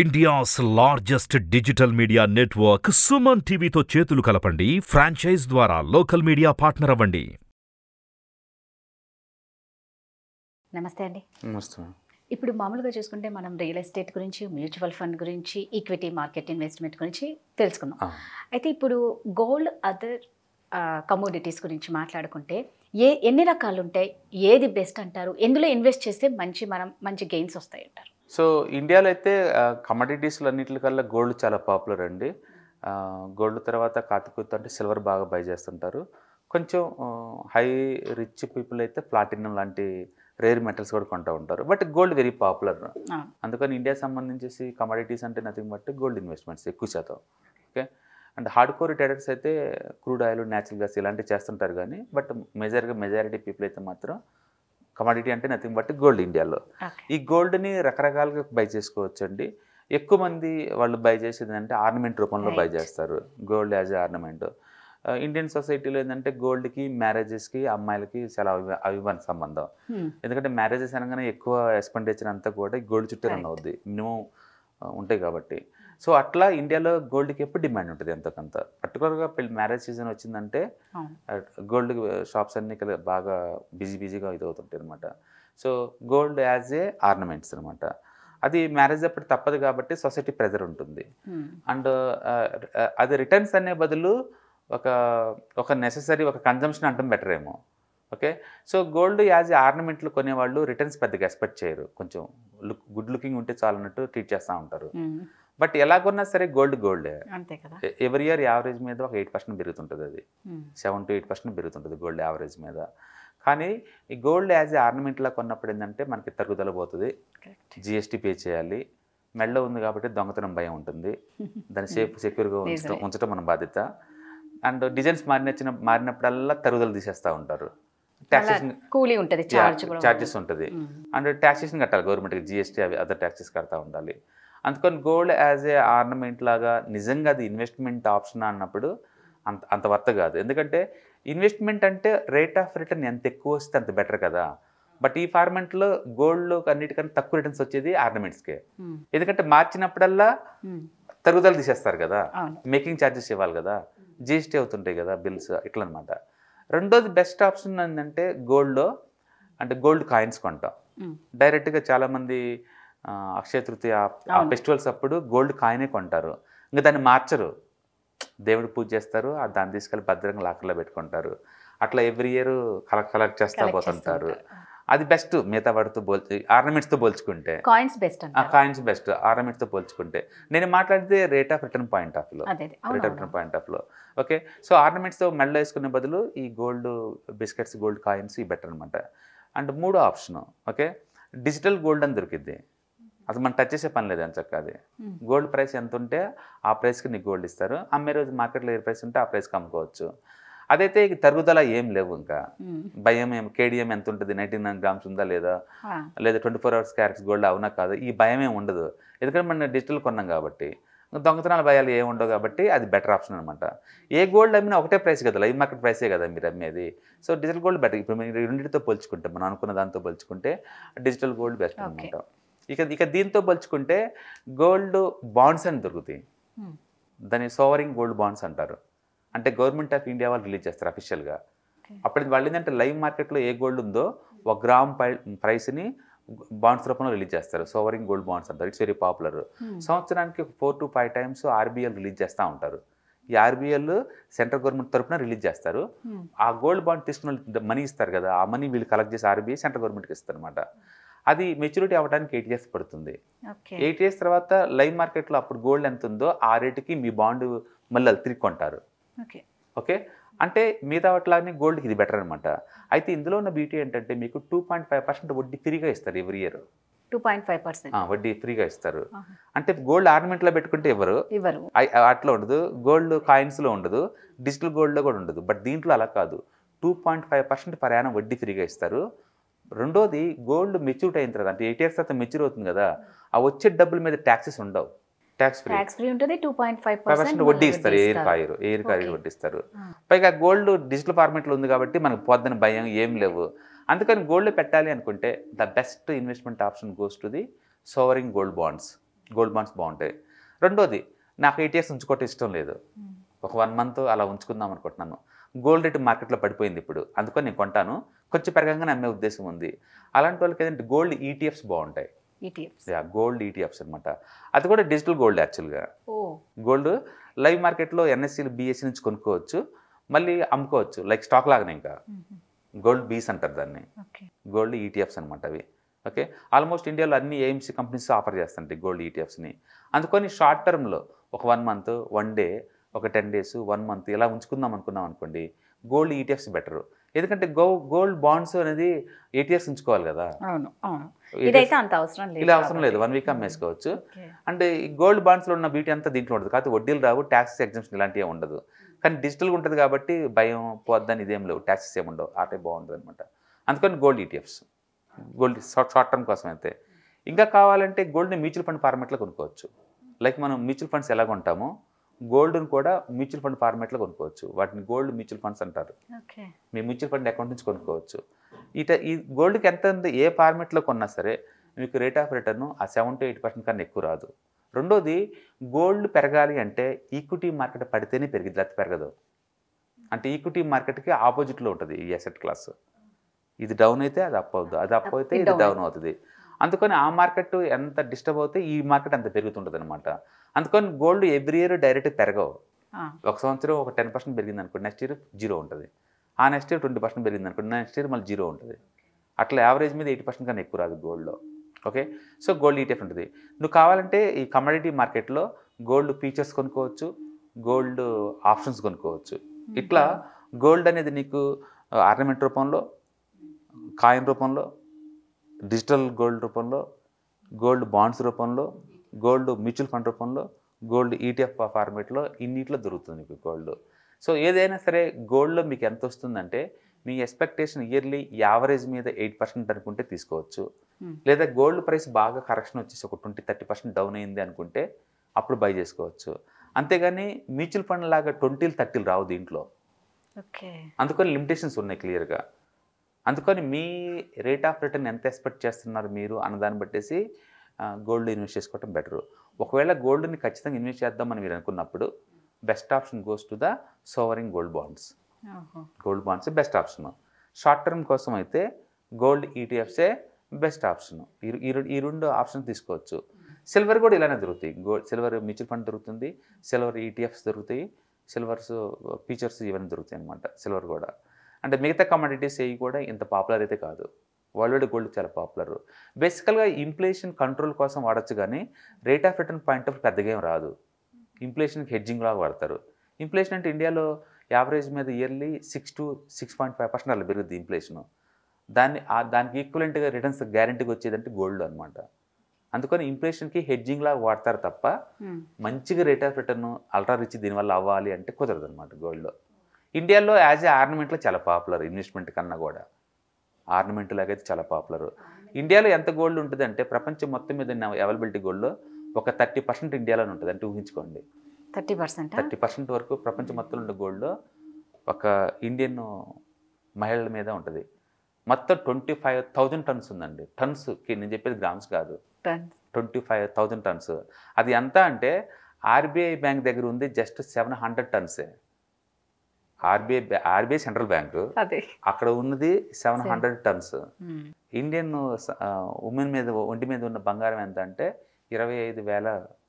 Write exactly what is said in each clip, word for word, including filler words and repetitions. India's largest digital media network Suman T V to Chetulukalapandi Franchise Dwara local media partner avandi. Namaste andi. Namaste. ఇప్పుడు మామూలుగా చూసుకుంటే మనం real estate గురించి, mutual fund గురించి, equity market investment గురించి తెలుసుకున్నాం. అయితే ఇప్పుడు గోల్డ్ అదర్ కమోడిటీస్ గురించి మాట్లాడుకుంటే ఏ ఎన్ని రకాలు ఉంటాయి, ఏది బెస్ట్ అంటారు, ఎందులో ఇన్వెస్ట్ చేస్తే మంచి మనం మంచి గెయిన్స్ వస్తాయి అంటారు? సో ఇండియాలో అయితే కమోడిటీస్లో అన్నింటికల్లా గోల్డ్ చాలా పాపులర్ అండి. గోల్డ్ తర్వాత కాతికూత్ అంటే సిల్వర్ బాగా బై చేస్తుంటారు. కొంచెం హై రిచ్ పీపుల్ అయితే ప్లాటినం లాంటి రేర్ మెటల్స్ కూడా కొంటూ ఉంటారు. బట్ గోల్డ్ వెరీ పాపులర్, అందుకని ఇండియా సంబంధించేసి కమోడిటీస్ అంటే నథింగ్ బట్ గోల్డ్ ఇన్వెస్ట్మెంట్స్ ఎక్కువ శాతం. Okay, and hard core traders అయితే క్రూడ్ ఆయిల్, న్యాచురల్ గ్యాస్ ఇలాంటివి చేస్తుంటారు. కానీ బట్ మెజర్గా మెజారిటీ పీపుల్ అయితే మాత్రం కమోడిటీ అంటే నథింగ్ బట్ గోల్డ్ ఇండియాలో. ఈ గోల్డ్ని రకరకాలుగా బై చేసుకోవచ్చండి. ఎక్కువ మంది వాళ్ళు బై చేసేది అంటే ఆర్నమెంట్ రూపంలో బై చేస్తారు, గోల్డ్ యాజ్ ఆర్నమెంట్. ఇండియన్ సొసైటీలో ఏంటంటే గోల్డ్కి, మ్యారేజెస్కి, అమ్మాయిలకి చాలా అవి అభిమాన సంబంధం. ఎందుకంటే మ్యారేజెస్ అనగానే ఎక్కువ ఎక్స్పెండిచర్ అంతా కూడా గోల్డ్ చుట్టూ రన్ అవుద్ది, మినిమం ఉంటాయి కాబట్టి. సో అట్లా ఇండియాలో గోల్డ్కి ఎప్పుడు డిమాండ్ ఉంటుంది ఎంతకంత. పర్టికులర్గా మ్యారేజ్ సీజన్ వచ్చిందంటే గోల్డ్ షాప్స్ అన్నీ కదా బాగా బిజీ బిజీగా ఇది అవుతుంటాయి అనమాట. So gold as a ornaments అనమాట. అది మ్యారేజ్ అప్పుడు తప్పదు కాబట్టి సొసైటీ ప్రెజర్ ఉంటుంది. అండ్ అది రిటర్న్స్ అనే బదులు ఒక ఒక నెససరీ ఒక కన్జంప్షన్ అంటాం బెటర్ ఏమో. Okay, so gold as a ఆర్నమెంట్లు కొనేవాళ్ళు రిటర్న్స్ పెద్దగా ఎక్స్పెక్ట్ చేయరు, కొంచెం లుక్ గుడ్ లుకింగ్ ఉంటే చాలు అన్నట్టు ట్రీట్ చేస్తూ ఉంటారు. బట్ ఎలాగొన్నా సరే గోల్డ్ గోల్డే అంతే కదా. ఎవరి ఇయర్ యావరేజ్ మీద ఒక ఎయిట్ పర్సెంట్ పెరుగుతుంటుంది, అది సెవెన్ టు ఎయిట్ పర్సెంట్ పెరుగుతుంటుంది గోల్డ్ యావరేజ్ మీద. కానీ ఈ గోల్డ్ యాజ్ ఏ ఆర్నమెంట్లా కొన్నప్పుడు ఏంటంటే మనకి తరుగుదల పోతుంది, జిఎస్టీ పే చేయాలి, మెడలో ఉంది కాబట్టి దొంగతనం భయం ఉంటుంది, దాని సేఫ్ సెక్యూర్గా ఉంచడం ఉంచడం మన బాధ్యత. అండ్ డిజైన్స్ మారిన మారినప్పుడల్లా తరుగుదల తీసేస్తూ ఉంటారు, ఛార్జెస్ ఉంటుంది, అండ్ ట్యాక్సేషన్ కట్టాలి గవర్నమెంట్కి, జిఎస్టీ అవి అదర్ ట్యాక్సెస్ కడతా ఉండాలి. అందుకని గోల్డ్ యాజ్ ఏ ఆర్నమెంట్ లాగా నిజంగా అది ఇన్వెస్ట్మెంట్ ఆప్షన్ అన్నప్పుడు అంత అంత వర్త కాదు. ఎందుకంటే ఇన్వెస్ట్మెంట్ అంటే రేట్ ఆఫ్ రిటర్న్ ఎంత ఎక్కువ వస్తే అంత బెటర్ కదా. బట్ ఈ ఫార్మెంట్లో గోల్డ్లో అన్నిటికన్నా తక్కువ రిటర్న్స్ వచ్చేది ఆర్నమెంట్స్కే. ఎందుకంటే మార్చినప్పుడల్లా తరుగుదల తీసేస్తారు కదా, మేకింగ్ ఛార్జెస్ ఇవ్వాలి కదా, జిఎస్టీ అవుతుంటాయి కదా బిల్స్, ఇట్లా అనమాట. రెండోది బెస్ట్ ఆప్షన్ ఏంటంటే గోల్డ్లో అంటే గోల్డ్ కాయిన్స్ కొంటాం డైరెక్ట్గా. చాలామంది అక్షయ తృతీయ ఆ ఫెస్టివల్స్ అప్పుడు గోల్డ్ కాయినే కొంటారు, ఇంకా దాన్ని మార్చరు, దేవుడు పూజ చేస్తారు, దాన్ని తీసుకెళ్ళి భద్రంగా లాకర్లో పెట్టుకుంటారు. అట్లా ఎవ్రీ ఇయర్ కలెక్ట్ కలెక్ట్ చేస్తూ పోతుంటారు. అది బెస్ట్ మిగతా వాటితో పోల్చి ఆర్నమెంట్స్తో పోల్చుకుంటే కాయిన్స్ బెస్ట్, కాయిన్స్ బెస్ట్ ఆర్నమెంట్స్తో పోల్చుకుంటే. నేను మాట్లాడితే rate of return point of లో, rate of return point of లో. ఓకే, సో ఆర్నమెంట్స్తో మెడలో వేసుకునే బదులు ఈ గోల్డ్ బిస్కెట్స్, గోల్డ్ కాయిన్స్ ఇవి బెటర్ అనమాట. అండ్ మూడో ఆప్షన్ ఓకే డిజిటల్ గోల్డ్ అని దొరికిద్ది, అసలు మనం టచ్ చేసే పని లేదు అని చక్క. అది గోల్డ్ ప్రైస్ ఎంత ఉంటే ఆ ప్రైస్కి నీకు గోల్డ్ ఇస్తారు, అమ్మే రోజు మార్కెట్లో ఏ ప్రైస్ ఉంటే ఆ ప్రైస్కి అమ్ముకోవచ్చు. అదైతే ఇక తరుగుదల ఏం లేవు, ఇంకా భయం ఏం, కేడిఎం ఎంత ఉంటుంది, నైన్టీన్ గ్రామ్స్ ఉందా లేదా, లేదా twenty four hours carats gold అవునా కాదు, ఈ భయం ఏమి ఉండదు. ఎందుకంటే మనం డిజిటల్ కొన్నాం కాబట్టి దొంగతనాల భయాలు ఏమి ఉండవు కాబట్టి అది బెటర్ ఆప్షన్ అనమాట. ఏ గోల్డ్ అమ్మినా ఒకటే ప్రైస్ కదా, లైవ్ మార్కెట్ ప్రైసే కదా మీరు అమ్మేది. So digital gold better. ఇప్పుడు మీరు రెండింటితో పోల్చుకుంటే, మనం అనుకున్న దాంతో పోల్చుకుంటే డిజిటల్ గోల్డ్ బెస్ట్ అనమాట. ఇక ఇక దీంతో పోల్చుకుంటే గోల్డ్ బాండ్స్ అని దొరుకుతాయి, దాన్ని సోవరింగ్ గోల్డ్ బాండ్స్ అంటారు. అంటే గవర్నమెంట్ ఆఫ్ ఇండియా వాళ్ళు రిలీజ్ చేస్తారు అఫీషియల్గా. అప్పుడు వాళ్ళు ఏంటంటే లైవ్ మార్కెట్లో ఏ గోల్డ్ ఉందో ఒక గ్రామ్ పై ప్రైస్ని బాండ్స్ రూపంలో రిలీజ్ చేస్తారు, సోవరింగ్ గోల్డ్ బాండ్స్ అంటారు. It's very popular. సంవత్సరానికి ఫోర్ టు ఫైవ్ టైమ్స్ ఆర్బీఐలు రిలీజ్ చేస్తూ ఉంటారు. ఈ ఆర్బీఐలు సెంట్రల్ గవర్నమెంట్ తరఫున రిలీజ్ చేస్తారు. ఆ గోల్డ్ బాండ్ తీసుకున్న మనీ ఇస్తారు కదా, ఆ మనీ వీళ్ళు కలెక్ట్ చేసి ఆర్బీఐ సెంట్రల్ గవర్నమెంట్కి ఇస్తారు అనమాట. అది మెచ్యూరిటీ అవ్వడానికి ఎయిట్ ఇయర్స్ పడుతుంది. ఎయిట్ ఇయర్స్ తర్వాత లైవ్ మార్కెట్లో అప్పుడు గోల్డ్ ఎంత ఉందో ఆ రేటుకి మీ బాండ్ మళ్ళీ తిరిగి కొంటారు. ఓకే, అంటే మిగతా వాటిలాగానే గోల్డ్కి ఇది బెటర్ అనమాట. అయితే ఇందులో ఉన్న బ్యూటీ ఏంటంటే మీకు టూ పాయింట్ ఫైవ్ పర్సెంట్ వడ్డీ ఫ్రీగా ఇస్తారు every year. Two point five percent వడ్డీ ఫ్రీగా ఇస్తారు. అంటే గోల్డ్ ఆర్నమెంట్లో పెట్టుకుంటే ఇవ్వరు, అట్లా ఉండదు, గోల్డ్ కాయిన్స్లో ఉండదు, డిజిటల్ గోల్డ్లో కూడా ఉండదు. బట్ దీంట్లో అలా కాదు, టూ పాయింట్ ఫైవ్ పర్సెంట్ ప్రయాణం వడ్డీ ఫ్రీగా ఇస్తారు. రెండోది గోల్డ్ మెచ్యూర్ అయిన తర్వాత, అంటే ఎయిట్ ఇయర్స్ తర్వాత మెచ్యూర్ అవుతుంది కదా, ఆ వచ్చే డబ్బుల మీద ట్యాక్సెస్ ఉండవు, ట్యాక్స్ ఫ్రీ, ట్యాక్స్ ఫ్రీ ఉంటుంది. టూ పాయింట్ ఫైవ్ పర్సెంట్ వడ్డీ ఇస్తారు, ఎయిర్ కాయర్ ఎయిర్ కాయర్ వడ్డీ ఇస్తారు. పైగా గోల్డ్ డిజిటల్ ఫార్మేట్లో ఉంది కాబట్టి మనకు పొద్దున భయం ఏం లేవు. అందుకని గోల్డ్ పెట్టాలి అనుకుంటే the best investment option goes to the sovereign gold bonds, gold bonds బాగుంటాయి. రెండోది నాకు ఈటీఎస్ ఉంచుకోవటం ఇష్టం లేదు, ఒక వన్ మంత్ అలా ఉంచుకుందాం అనుకుంటున్నాను. గోల్డ్ రేట్ మార్కెట్లో పడిపోయింది ఇప్పుడు, అందుకని నేను కొంటాను, కొంచెం పెరగంగానే అమ్మే ఉద్దేశం ఉంది. అలాంటి వాళ్ళకి ఏంటంటే గోల్డ్ ఈటీఎఫ్స్ బాగుంటాయి, గోల్డ్ ఈటీఎఫ్స్ అనమాట. అది కూడా డిజిటల్ గోల్డ్ యాక్చువల్గా. గోల్డ్ లైవ్ మార్కెట్లో ఎన్ఎస్సీలు బిఎస్సీ నుంచి కొనుక్కోవచ్చు, మళ్ళీ అమ్ముకోవచ్చు, లైక్ స్టాక్ లాగానే. ఇంకా గోల్డ్ బీస్ అంటారు దాన్ని, గోల్డ్ ఈటీఎఫ్స్ అనమాట అవి. ఓకే, ఆల్మోస్ట్ ఇండియాలో అన్ని ఏఎంసీ కంపెనీస్ ఆఫర్ చేస్తుంటాయి గోల్డ్ ఈటీఎఫ్స్ని. అందుకని షార్ట్ టర్మ్లో ఒక వన్ మంత్, వన్ డే, ఒక టెన్ డేస్, వన్ మంత్ ఇలా ఉంచుకుందాం అనుకున్నాం అనుకోండి, గోల్డ్ ఈటీఎఫ్స్ బెటరు. ఎందుకంటే గో గోల్డ్ బాండ్స్ అనేది ఏటీఎస్ ఉంచుకోవాలి కదా, ఇలా అవసరం లేదు, వన్ వీక్ అమ్మేసుకోవచ్చు. అంటే ఈ గోల్డ్ బాండ్స్లో ఉన్న బ్యూటీ అంతా దీంట్లో ఉండదు, కాకపోతే వడ్డీలు రావు, ట్యాక్స్ ఎగ్జామ్షన్ ఇలాంటివి ఉండదు. కానీ డిజిటల్గా ఉంటుంది కాబట్టి భయం పోద్దని ఇదేం లేవు, ట్యాక్సెస్ ఏమి ఉండవు, ఆటే బాగుంటుంది అనమాట. అందుకని gold ETFs, gold short term కోసం అయితే. ఇంకా కావాలంటే గోల్డ్ని మ్యూచువల్ ఫండ్ ఫార్మాట్లో కొనుక్కోవచ్చు. లైక్ మనం మ్యూచువల్ ఫండ్స్ ఎలా కొంటామో గోల్డ్ను కూడా మ్యూచువల్ ఫండ్ ఫార్మాట్లో కొనుక్కోవచ్చు. వాటిని గోల్డ్ మ్యూచువల్ ఫండ్స్ అంటారు. మీ మ్యూచువల్ ఫండ్ అకౌంట్ నుంచి కొనుక్కోవచ్చు. ఇట ఈ గోల్డ్కి ఎంత ఉంది, ఏ ఫార్మాట్లో కొన్నా సరే మీకు రేట్ ఆఫ్ రిటర్న్ ఆ సెవెన్ టు ఎయిట్ పర్సెంట్ కన్నా ఎక్కువ రాదు. రెండోది, గోల్డ్ పెరగాలి అంటే ఈక్విటీ మార్కెట్ పడితేనే పెరిగింది, లేకపోతే పెరగదు. అంటే ఈక్విటీ మార్కెట్కి ఆపోజిట్లో ఉంటుంది ఈ అసెట్ క్లాస్. ఇది డౌన్ అయితే అది అప్ అవుతుంది, అది అప్ అయితే ఇది డౌన్ అవుతుంది. అందుకని ఆ మార్కెట్ ఎంత డిస్టర్బ్ అవుతే ఈ మార్కెట్ అంత పెరుగుతుంటుంది అనమాట. అందుకని గోల్డ్ ఎవ్రీ ఇయర్ డైరెక్ట్ పెరగవు. ఒక సంవత్సరం ఒక టెన్ పర్సెంట్ పెరిగింది అనుకోండి, నెక్స్ట్ ఇయర్ జీరో ఉంటుంది. ఆ నెక్స్ట్ ఇయర్ ట్వంటీ పర్సెంట్ పెరిగింది అనుకోండి, నెక్స్ట్ ఇయర్ మళ్ళీ జీరో ఉంటుంది. అట్లా యావరేజ్ మీద ఎయిటీ పర్సెంట్ కన్నా ఎక్కువ రాదు గోల్డ్లో. ఓకే, సో గోల్డ్ ఈటీఎఫ్ ఉంటుంది. నువ్వు కావాలంటే ఈ కమోడిటీ మార్కెట్లో గోల్డ్ ఫీచర్స్ కొనుక్కోవచ్చు, గోల్డ్ ఆప్షన్స్ కొనుక్కోవచ్చు. ఇట్లా గోల్డ్ అనేది నీకు ఆర్నమెంట్ రూపంలో, కాయిన్ రూపంలో, డిజిటల్ గోల్డ్ రూపంలో, గోల్డ్ బాండ్స్ రూపంలో, గోల్డ్ మ్యూచువల్ ఫండ్ రూపంలో, గోల్డ్ ఈటీఎఫ్ ఫార్మేట్లో, ఇన్నిట్లో దొరుకుతుంది మీకు గోల్డ్. సో ఏదైనా సరే గోల్డ్లో మీకు ఎంత వస్తుందంటే మీ ఎక్స్పెక్టేషన్ ఇయర్లీ యావరేజ్ మీద ఎయిట్ పర్సెంట్ అనుకుంటే తీసుకోవచ్చు. లేదా గోల్డ్ ప్రైస్ బాగా కరెక్షన్ వచ్చేసి ఒక ట్వంటీ థర్టీ పర్సెంట్ డౌన్ అయింది అనుకుంటే అప్పుడు బై చేసుకోవచ్చు. అంతేగాని మ్యూచువల్ ఫండ్ లాగా ట్వంటీలు థర్టీలు రావు దీంట్లో. అందుకని లిమిటేషన్స్ ఉన్నాయి క్లియర్గా. అందుకని మీ రేట్ ఆఫ్ రిటర్న్ ఎంత ఎక్స్పెక్ట్ చేస్తున్నారు మీరు అన్నదాన్ని బట్టేసి గోల్డ్ ఇన్వెస్ట్ చేసుకోవటం బెటరు. ఒకవేళ గోల్డ్ని ఖచ్చితంగా ఇన్వెస్ట్ చేద్దామని మీరు అనుకున్నప్పుడు best option goes to the sovereign gold bonds. Gold bonds best option. Short term కోసం అయితే గోల్డ్ ఈటీఎఫ్సే బెస్ట్ ఆప్షన్. ఈ ఈ రెండు ఆప్షన్ తీసుకోవచ్చు. సిల్వర్ కూడా ఇలానే దొరుకుతాయి. గోల్డ్ సిల్వర్ మ్యూచువల్ ఫండ్ దొరుకుతుంది, సిల్వర్ ఈటీఎఫ్స్ దొరుకుతాయి, సిల్వర్స్ ఫీచర్స్ ఇవన్నీ దొరుకుతాయి అనమాట. సిల్వర్ కూడా అంటే మిగతా కమోడిటీస్ ఏవి కూడా ఇంత పాపులర్ అయితే కాదు. వరల్డ్ గోల్డ్ చాలా పాపులర్. బేసికల్గా ఇన్ఫ్లేషన్ కంట్రోల్ కోసం వాడచ్చు, కానీ rate of return point of పెద్దగా ఏం రాదు. ఇన్ఫ్లేషన్కి హెడ్జింగ్లా వాడతారు. ఇన్ఫ్లేషన్ అంటే ఇండియాలో యావరేజ్ మీద yearly six to six point five percent అలా పెరుగుద్ది ఇన్ఫ్లేషను. దాన్ని దానికి ఈక్వలెంట్గా రిటర్న్స్ గ్యారెంటీగా వచ్చేదంటే గోల్డ్ అనమాట. అందుకని ఇన్ఫ్లేషన్కి హెడ్జింగ్లా వాడతారు తప్ప మంచిగా rate of return ultra rich దీనివల్ల అవ్వాలి అంటే కుదరదు అనమాట గోల్డ్లో. ఇండియాలో యాజ్ ఏ ఆర్నమెంట్లో చాలా పాపులర్, ఇన్వెస్ట్మెంట్ కన్నా కూడా ఆర్నమెంట్ లాగైతే చాలా పాపులర్. ఇండియాలో ఎంత గోల్డ్ ఉంటుంది అంటే ప్రపంచం మొత్తం మీద అవైలబిలిటీ గోల్డ్లో ఒక థర్టీ పర్సెంట్ ఇండియాలోనే ఉంటుంది. అంటే ఊహించుకోండి, థర్టీ పర్సెంట్ థర్టీ పర్సెంట్ వరకు ప్రపంచం మొత్తంలో ఉండే గోల్డ్లో ఒక ఇండియన్ మహిళల మీద ఉంటుంది. మొత్తం ట్వంటీ ఫైవ్ థౌజండ్ టన్స్ ఉందండి. టన్స్ నేను చెప్పేది గ్రామ్స్ కాదు, ట్వంటీ ఫైవ్ థౌజండ్ టన్స్. అది ఎంత అంటే ఆర్బీఐ బ్యాంక్ దగ్గర ఉంది జస్ట్ సెవెన్ హండ్రెడ్ టన్సే. ఆర్బీఐ ఆర్బీఐ సెంట్రల్ బ్యాంకు అక్కడ ఉన్నది seven hundred tons. Indian women మీద ఒంటి మీద ఉన్న బంగారం ఎంత అంటే ఇరవై ఐదు వేల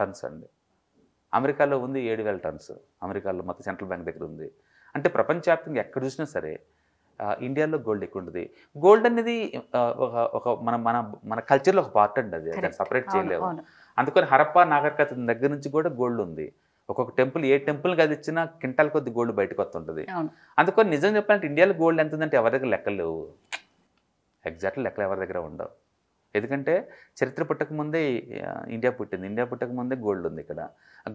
టన్స్ అండి. అమెరికాలో ఉంది ఏడు వేల టన్స్. అమెరికాలో మొత్తం సెంట్రల్ బ్యాంక్ దగ్గర ఉంది. అంటే ప్రపంచవ్యాప్తంగా ఎక్కడ చూసినా సరే ఇండియాలో గోల్డ్ ఎక్కువ ఉంటుంది. గోల్డ్ అనేది ఒక ఒక మన మన మన కల్చర్లో ఒక పార్ట్ అండి, అది దాన్ని సపరేట్ చేయలేము. అందుకని హరప్పా నాగరికత దగ్గర నుంచి కూడా గోల్డ్ ఉంది. ఒక్కొక్క టెంపుల్ ఏ టెంపుల్కి అది ఇచ్చినా క్వింటాల్ కొద్ది గోల్డ్ బయటకు వస్తుంటుంది. అందుకని నిజం చెప్పాలంటే ఇండియాలో గోల్డ్ ఎంత ఉందంటే ఎవరి దగ్గర లెక్కలేవు, ఎగ్జాక్ట్లీ లెక్కలు ఎవరి దగ్గర ఉండవు. ఎందుకంటే చరిత్ర పుట్టకముందే ఇండియా పుట్టింది, ఇండియా పుట్టకముందే గోల్డ్ ఉంది. ఇక్కడ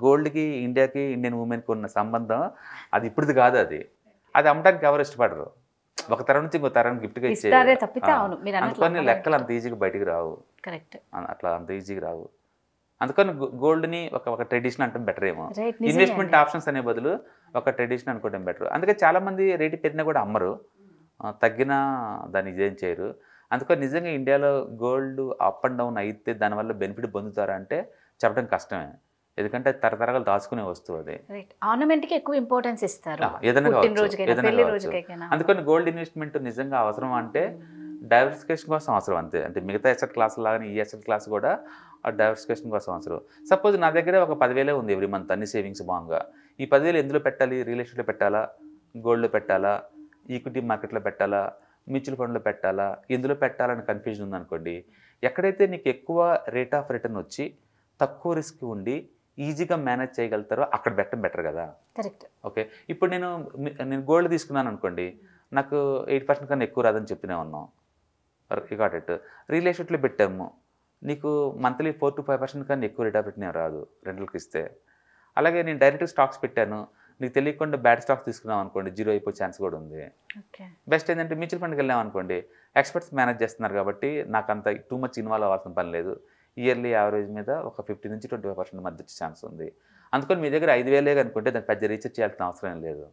గోల్డ్కి ఇండియాకి ఇండియన్ ఉమెన్కి ఉన్న సంబంధం అది ఇప్పుడుది కాదు. అది అది అమ్మడానికి ఎవరు ఇష్టపడరు, ఒక తరం నుంచి ఇంకో తరం గిఫ్ట్గా ఇచ్చేది. అందుకని లెక్కలు అంత ఈజీగా బయటకు రావు, అట్లా అంత ఈజీగా రావు. అందుకని గోల్డ్ని ఒక ఒక ట్రెడిషన్ అంటే బెటర్ ఏమో, ఇన్వెస్ట్మెంట్ ఆప్షన్స్ అనే బదులు ఒక ట్రెడిషన్ అనుకోవడం బెటర్. అందుకే చాలామంది రేటు పెరిగినా కూడా అమ్మరు, తగ్గినా దాన్ని ఇదేం చేయరు. అందుకని నిజంగా ఇండియాలో గోల్డ్ అప్ అండ్ డౌన్ అయితే దానివల్ల బెనిఫిట్ పొందుతారా అంటే చెప్పడం కష్టమే. ఎందుకంటే తరతరాలు దాచుకునే వస్తువు అది. ఆర్నమెంట్కి ఎక్కువ ఇంపార్టెన్స్ ఇస్తారు. అందుకని గోల్డ్ ఇన్వెస్ట్మెంట్ నిజంగా అవసరం అంటే డైవర్సిఫికేషన్ కోసం అవసరం అంతే. అంటే మిగతా అసెట్ క్లాస్ లాగానే ఈ అసెట్ క్లాస్ కూడా డైవర్సిఫికేషన్ కోసం అవసరం. సపోజ్ నా దగ్గర ఒక పదివేలే ఉంది ఎవ్రీ మంత్ అన్ని సేవింగ్స్ బాగా. ఈ పదివేలు ఎందులో పెట్టాలి? రియల్ ఎస్టేట్లో పెట్టాలా, గోల్డ్లో పెట్టాలా, ఈక్విటీ మార్కెట్లో పెట్టాలా, మ్యూచువల్ ఫండ్లో పెట్టాలా, ఎందులో పెట్టాలని కన్ఫ్యూజన్ ఉందనుకోండి. ఎక్కడైతే నీకు ఎక్కువ రేట్ ఆఫ్ రిటర్న్ వచ్చి తక్కువ రిస్క్ ఉండి ఈజీగా మేనేజ్ చేయగలుగుతారో అక్కడ పెట్టడం బెటర్ కదా. కరెక్ట్. ఓకే, ఇప్పుడు నేను నేను గోల్డ్ తీసుకున్నాను అనుకోండి, నాకు ఎయిట్ పర్సెంట్ కన్నా ఎక్కువ రాదని చెప్తూనే ఉన్నాం, రికార్డ్ ఇట్. రియల్ ఎస్టేట్లో పెట్టాము, నీకు monthly four to five percent కన్నా ఎక్కువ రేట్ ఆఫ్ రిటర్న్ రాదు రెంట్లకి ఇస్తే. అలాగే నేను డైరెక్ట్ స్టాక్స్ పెట్టాను, నీకు తెలియకుండా బ్యాడ్ స్టాక్స్ తీసుకున్నాం అనుకోండి, జీరో అయిపోయే ఛాన్స్ కూడా ఉంది. బెస్ట్ ఏంటంటే మ్యూచువల్ ఫండ్కి వెళ్ళాం అనుకోండి, ఎక్స్పర్ట్స్ మేనేజ్ చేస్తున్నారు కాబట్టి నాకు అంత టూ మచ్ ఇన్వాల్వ్ అవ్వాల్సిన పని లేదు. ఇయర్లీ యావరేజ్ మీద ఒక ఫిఫ్టీ నుంచి ట్వంటీ ఫైవ్ పర్సెంట్ మధ్య వచ్చే ఛాన్స్ ఉంది. అందుకని మీ దగ్గర ఐదు వేలే అనుకుంటే దానికి పెద్ద రీసెర్చ్ చేయాల్సిన అవసరం లేదు.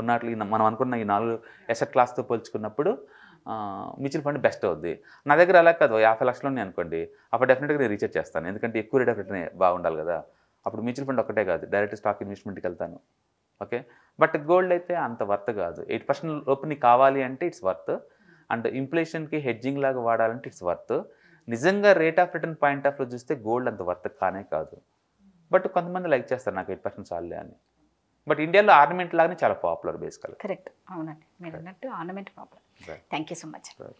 ఉన్నట్లు మనం అనుకున్న ఈ నాలుగు ఎసెట్ క్లాస్తో పోల్చుకున్నప్పుడు మ్యూచువల్ ఫండ్ బెస్ట్ అవుద్ది. నా దగ్గర అలా కాదు, యాభై లక్షలు ఉన్నాయి అనుకోండి, అప్పుడు డెఫినెట్గా నేను రీసెర్చ్ చేస్తాను. ఎందుకంటే ఎక్కువ రేట్ ఆఫ్ రిటర్న్ బాగుండాలి కదా. అప్పుడు మ్యూచువల్ ఫండ్ ఒకటే కాదు, డైరెక్ట్ స్టాక్ ఇన్వెస్ట్మెంట్కి వెళ్తాను. ఓకే, బట్ గోల్డ్ అయితే అంత వర్త్ కాదు. ఎయిట్ పర్సెంట్ లోపు నీకు కావాలి అంటే ఇట్స్ వర్త్, అండ్ ఇన్ఫ్లేషన్కి హెడ్జింగ్ లాగా వాడాలంటే ఇట్స్ వర్త్. నిజంగా రేట్ ఆఫ్ రిటర్న్ పాయింట్ ఆఫ్లో చూస్తే గోల్డ్ అంత వర్త్ కానే కాదు. బట్ కొంతమంది లైక్ చేస్తారు నాకు ఎయిట్ పర్సెంట్ చాలే అని. బట్ ఇండియాలో ఆర్నమెంట్ లాగానే చాలా పాపులర్ బేసికల్. కరెక్ట్, అవునండి, మీరు అన్నట్టు ornament popular. Thank you so much.